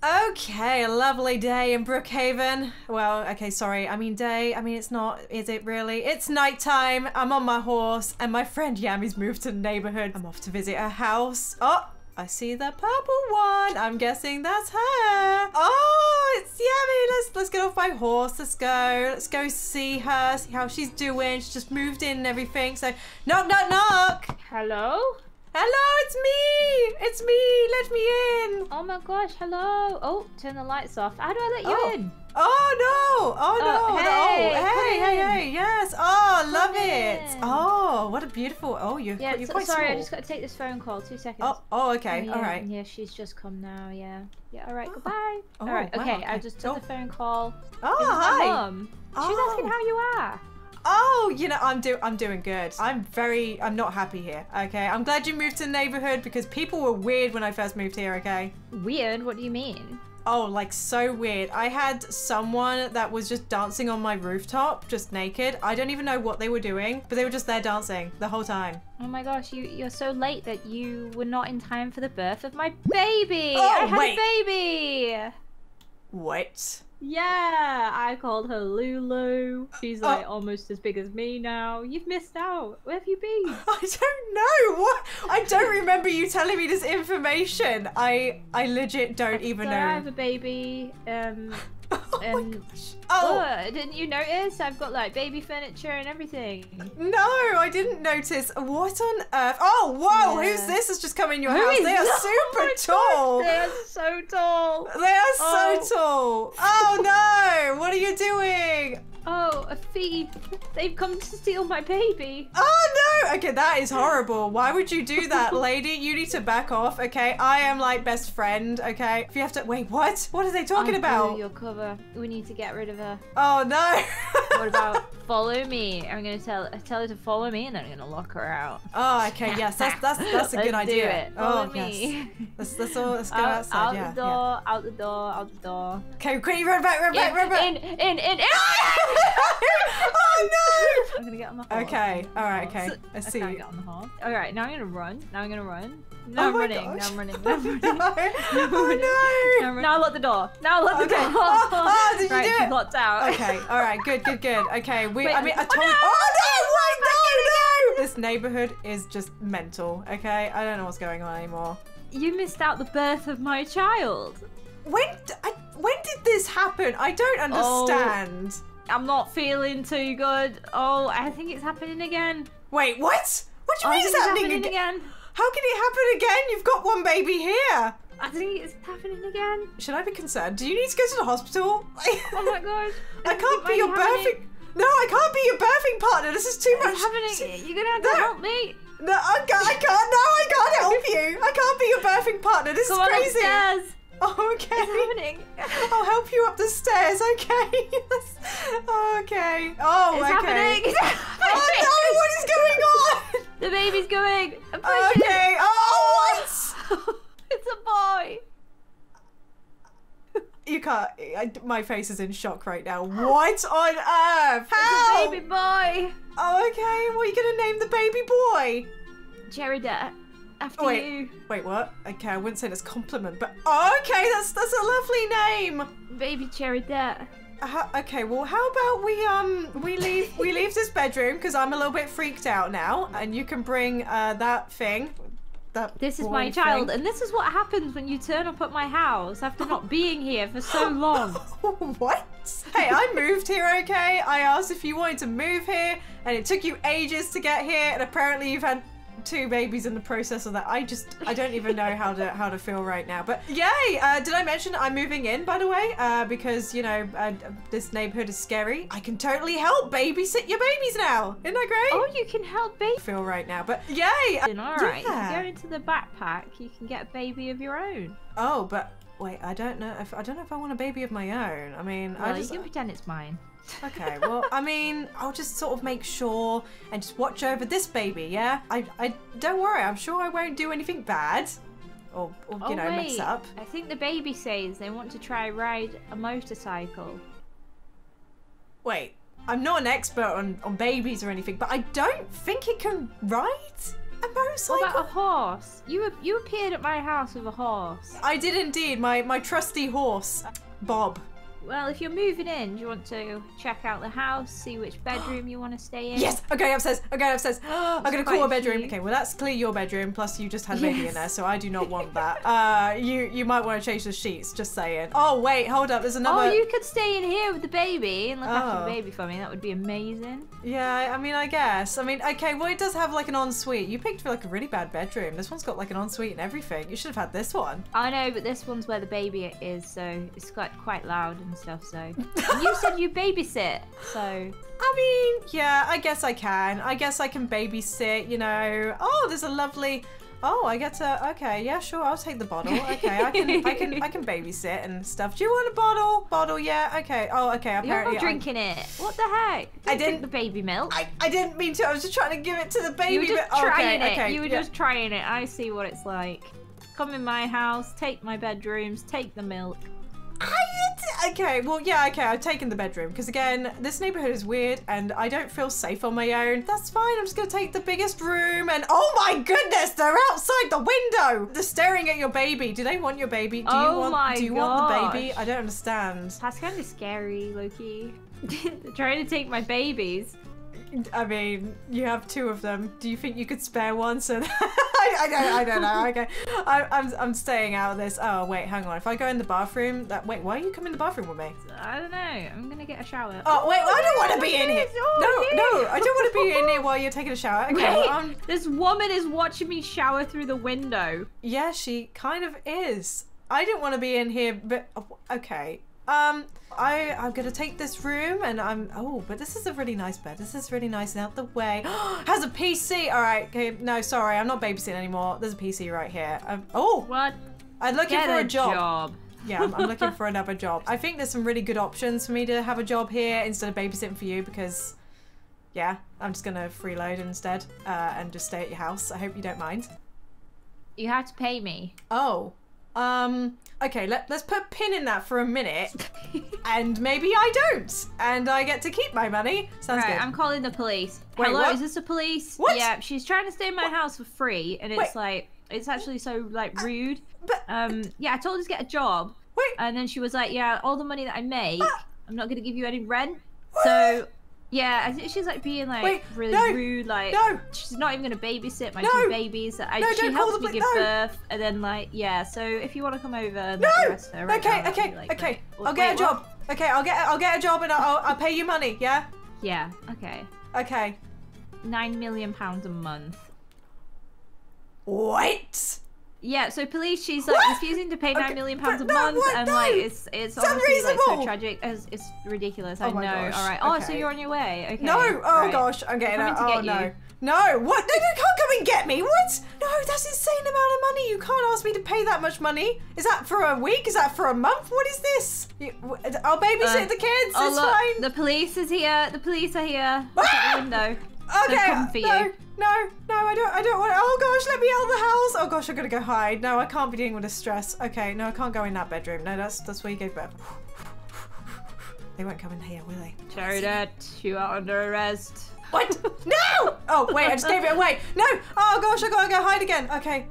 Okay, a lovely day in Brookhaven. Well, okay, sorry, I mean day. I mean, it's not, is it really? It's nighttime, I'm on my horse, and my friend Yammy's moved to the neighborhood. I'm off to visit her house. Oh, I see the purple one. I'm guessing that's her. Oh, it's Yammy. Let's get off my horse. Let's go. Let's go see her, see how she's doing. She just moved in and everything. So, knock, knock, knock. Hello? Hello, it's me! It's me! Let me in! Oh my gosh, hello! Oh, turn the lights off. How do I let you in? Oh no! Oh no! Hey, oh, hey, yes! Oh, come love in. It! Oh, what a beautiful... Oh, you're quite sorry, small. I just got to take this phone call. 2 seconds. Oh, okay, yeah, all right. Yeah, she's just come now, yeah. Yeah, all right, goodbye. Oh, all right, wow, okay, I just took the phone call. Oh, hi! Mom. She's asking how you are. Oh, you know, I'm doing good. I'm not happy here, okay? I'm glad you moved to the neighborhood because people were weird when I first moved here, okay? Weird? What do you mean? Oh, like so weird. I had someone that was just dancing on my rooftop, just naked. I don't even know what they were doing, but they were just there dancing the whole time. Oh my gosh, you're so late that you were not in time for the birth of my baby! Oh, I had a baby! What? Yeah, I called her Lulu. She's like almost as big as me now. You've missed out. Where have you been? I don't know. What? I don't remember you telling me this information. I legit don't even know. I have a baby. Oh my gosh. Oh, didn't you notice? I've got like baby furniture and everything. No, I didn't notice. What on earth? Oh, whoa, yeah. Who's this has just come in your house? They are super tall. They are so tall. They are so tall. Oh no, what are you doing? Oh, a thief. They've come to steal my baby. Oh no, okay, that is horrible. Why would you do that, lady? You need to back off, okay? I am like best friend, okay? If you have to, wait, what? What are they talking about? Your cover. We need to get rid of her. Oh no. What about follow me? I'm gonna tell her to follow me and then I'm gonna lock her out. Oh, okay, yes, that's a good idea. Let's do it. Follow me. Yes. That's all, let's go outside, yeah. Out the door, out the door. Okay, quickly run back. In. Oh no! I'm gonna get on the horse. Okay, alright, okay. I see. Okay, I got on the horse. Alright, now I'm gonna run. Now I'm running. Now I'm running. Oh no! Now I lock the door. Now I lock the door. Oh, did you do it? Locked out. Okay, alright, good. Okay, I told. Oh no! This neighborhood is just mental, okay? I don't know what's going on anymore. You missed out the birth of my child. When did this happen? I don't understand. I'm not feeling too good. Oh, I think it's happening again. Wait, what? What do you mean it's happening again? How can it happen again? You've got one baby here. I think it's happening again. Should I be concerned? Do you need to go to the hospital? Oh my gosh. I can't be your birthing... No, I can't be your birthing partner. This is too much. You're going to have to help me. No, I can't help you. I can't be your birthing partner. This is crazy. Upstairs. Oh, okay. It's happening. I'll help you up the stairs, okay? Okay. Oh, it's okay. It's happening. Oh no, what is going on? The baby's going. Okay. Oh, what? It's a boy. You can't. My face is in shock right now. What on earth? How? It's a baby boy. Oh, okay. What are you going to name the baby boy? Jerida. After you. Wait, what? Okay, I wouldn't say that's compliment, but okay, that's a lovely name. Baby Cheridet. Okay, well, how about we leave this bedroom because I'm a little bit freaked out now, and you can bring that thing. This is my child, and this is what happens when you turn up at my house after not being here for so long. What? Hey, I moved here, okay? I asked if you wanted to move here, and it took you ages to get here, and apparently you've had 2 babies in the process of that. I don't even know how to feel right now, but yay. Did I mention I'm moving in, by the way, because you know this neighborhood is scary. I can totally help babysit your babies now. Isn't that great? Oh, you can help baby feel right now, but yay. Alright, yeah. You can go into the backpack, you can get a baby of your own. Oh, but wait, I don't know if I want a baby of my own. I mean, well, you can pretend it's mine. Okay, well, I mean, I'll just sort of make sure and just watch over this baby, yeah? I don't worry, I'm sure I won't do anything bad. Or you know, mess up. I think the baby says they want to try ride a motorcycle. Wait, I'm not an expert on babies or anything, but I don't think it can ride a motorcycle? What about a horse? You appeared at my house with a horse. I did indeed, my trusty horse, Bob. Well, if you're moving in, do you want to check out the house, see which bedroom you want to stay in? Yes! Okay, upstairs! Okay, upstairs! I'm going to call a bedroom. Okay, well, that's clearly your bedroom, plus you just had a baby in there, so I do not want that. You might want to change the sheets, just saying. Oh, wait, hold up, there's another... Oh, you could stay in here with the baby and look after the baby for me. That would be amazing. Yeah, I mean, I guess. I mean, okay, well, it does have, like, an ensuite. You picked for, like, a really bad bedroom. This one's got, like, an ensuite and everything. You should have had this one. I know, but this one's where the baby is, so it's quite loud and stuff, so. And you said you babysit, so. I mean, yeah, I guess I can. I guess I can babysit, you know. Oh, there's a lovely, oh, I get to, okay, yeah, sure, I'll take the bottle. Okay, I can babysit and stuff. Do you want a bottle? Bottle, yeah, okay. Oh, okay, apparently. You're not drinking it. What the heck? I didn't drink the baby milk. I didn't mean to, I was just trying to give it to the baby. You were just trying it. Okay, you were just trying it. I see what it's like. Come in my house, take my bedrooms, take the milk. Okay, well, yeah, okay, I've taken the bedroom because, again, this neighborhood is weird and I don't feel safe on my own. That's fine, I'm just gonna take the biggest room and, oh my goodness, they're outside the window! They're staring at your baby. Do they want your baby? Do you want the baby? I don't understand. That's kind of scary, Loki. They're trying to take my babies. I mean, you have two of them. Do you think you could spare one? So I don't know. Okay, I'm staying out of this. Oh wait, hang on. If I go in the bathroom, wait, why are you coming in the bathroom with me? I don't know. I'm gonna get a shower. Oh wait, I don't want to be in here. No, I don't want to be in here while you're taking a shower. Okay, wait, this woman is watching me shower through the window. Yeah, she kind of is. I didn't want to be in here, but okay. I'm gonna take this room and oh, but this is a really nice bed. This is really nice and out the way. Has a PC. All right, okay, no, sorry, I'm not babysitting anymore. There's a PC right here. Oh, what? I'm looking for a job. Yeah, I'm looking for another job. I think there's some really good options for me to have a job here instead of babysitting for you because, yeah, I'm just gonna freeload instead and just stay at your house. I hope you don't mind. You have to pay me. Oh. Okay, let's put a pin in that for a minute, and maybe I don't, and I get to keep my money. Sounds good. I'm calling the police. Wait, hello, what? Is this the police? What? Yeah, she's trying to stay in my house for free, and it's like, it's actually so, like, rude. But, yeah, I told her to get a job, and then she was like, yeah, all the money that I make, I'm not gonna give you any rent, so... Yeah, I think she's like being like really rude. Like, she's not even gonna babysit my two babies. She helps me give birth, and then like, yeah. So if you want to come over, and arrest her right now, okay. I'll get a job. Okay, I'll get a job, and I'll pay you money. Yeah. Yeah. Okay. Okay. £9 million a month. What? Yeah, so police, she's like refusing to pay £9 million a month, and like it's honestly like so tragic, it's ridiculous. I know. All right. Oh, so you're on your way? Okay. No. Oh gosh, I'm getting out. Oh no. No. What? No, you can't come and get me. What? No, that's insane amount of money. You can't ask me to pay that much money. Is that for a week? Is that for a month? What is this? I'll babysit the kids. It's fine. The police is here. The police are here. Look at the window. Okay. They're coming for you. No, I don't want to. Oh gosh, let me out of the house. Oh gosh, I gotta go hide. No, I can't be dealing with this stress. Okay, no, I can't go in that bedroom. No, that's where you gave birth. They won't come in here, will they? Cheridet, you are under arrest. What? No! Oh wait, I just gave it away. No! Oh gosh, I gotta go hide again. Okay.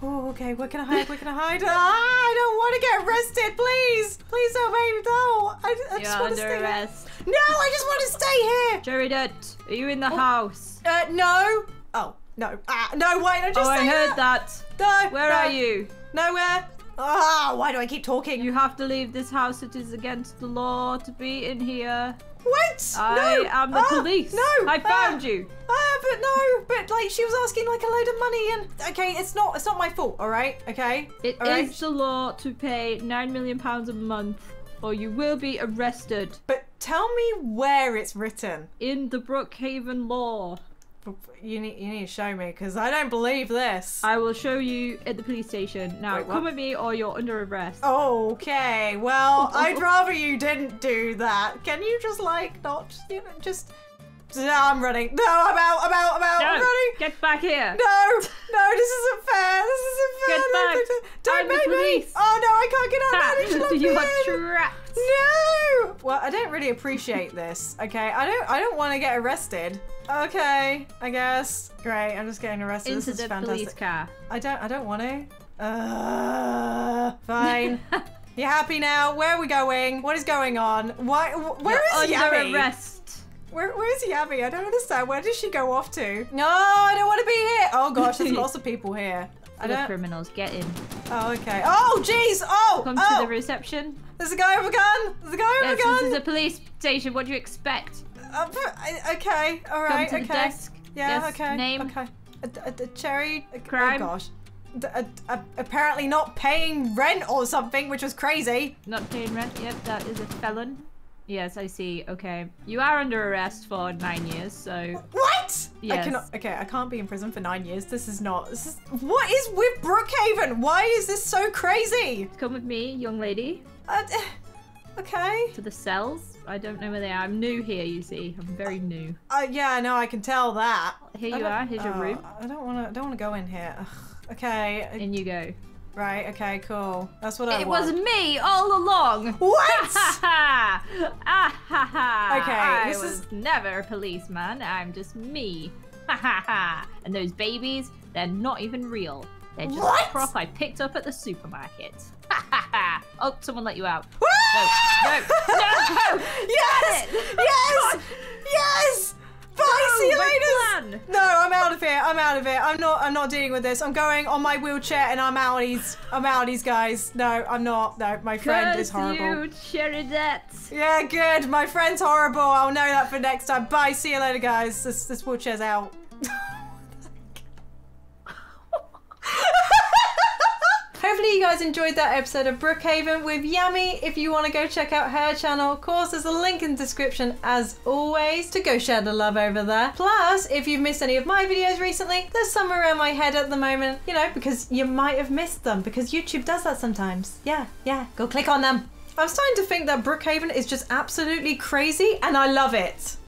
Oh, okay, where can I hide? I don't want to get arrested, please! Please don't make me go. I just want to stay here. No, I just want to stay here! Cheridet, are you in the house? No. Oh, no. No, wait, I just I heard that. No, where are you? Nowhere. Ah, why do I keep talking? You have to leave this house. It is against the law to be in here. Wait! I am the police. No! I found you. But like she was asking like a load of money and okay, it's not my fault, alright? Okay? It is the law to pay £9 million a month or you will be arrested. But tell me where it's written. In the Brookhaven law. You need to show me because I don't believe this. I will show you at the police station. Now come with me or you're under arrest. Okay, well, I'd rather you didn't do that. Can you just like not, you know, just... No, I'm running. No, I'm out. No, I'm running. Get back here. No, this isn't fair. Get back. Don't make me. Oh no, I can't get out. You are trapped. No. Well, I don't really appreciate this. Okay, I don't want to get arrested. Okay, I guess. Great, I'm just getting arrested. Into this is fantastic. Police car. I don't want to. Fine. You happy now? Where are we going? What is going on? Why? Where is Yammy? Arrest. Where is Yammy? I don't understand. Where does she go off to? No, I don't want to be here. Oh gosh, there's lots of people here. The criminals, get in. Oh, okay. Oh, jeez! Oh! Come to the reception. There's a guy with a gun! There's a guy with a gun! This is a police station, what do you expect? Okay, alright, okay. Come to the desk. Yeah, yes, okay. Name. Okay. Cherry... Crime. Oh, gosh. Apparently not paying rent or something, which was crazy. Not paying rent, yep, that is a felon. Yes, I see. Okay. You are under arrest for 9 years, so... What? Yes. I can't be in prison for 9 years. This is... What is with Brookhaven? Why is this so crazy? Come with me, young lady. Okay. To the cells. I don't know where they are. I'm new here, you see. I'm very new. Yeah, no, I can tell that. Here you are. Here's your room. I don't want to go in here. Ugh. Okay. In you go. Right, okay, cool. That's what I want. It was me all along! What?! Ah ha ha! Okay, I was never a policeman, I'm just me. Ha ha ha! And those babies, they're not even real. They're just a prop I picked up at the supermarket. Ha ha ha! Oh, someone let you out. No! Yes! Yes! Yes! Bye, see you later. No, I'm out of here. I'm out of here. I'm not dealing with this. I'm going on my wheelchair and I'm outies. I'm outies, guys. No, I'm not. No, my friend is horrible. You, Cheridet. Yeah, good. My friend's horrible. I'll know that for next time. Bye, see you later, guys. This wheelchair's out. Hopefully you guys enjoyed that episode of Brookhaven with Yammy. If you want to go check out her channel, of course, there's a link in the description as always to go share the love over there. Plus, if you've missed any of my videos recently, there's some around my head at the moment, you know, because you might have missed them because YouTube does that sometimes. Yeah, go click on them. I'm starting to think that Brookhaven is just absolutely crazy and I love it.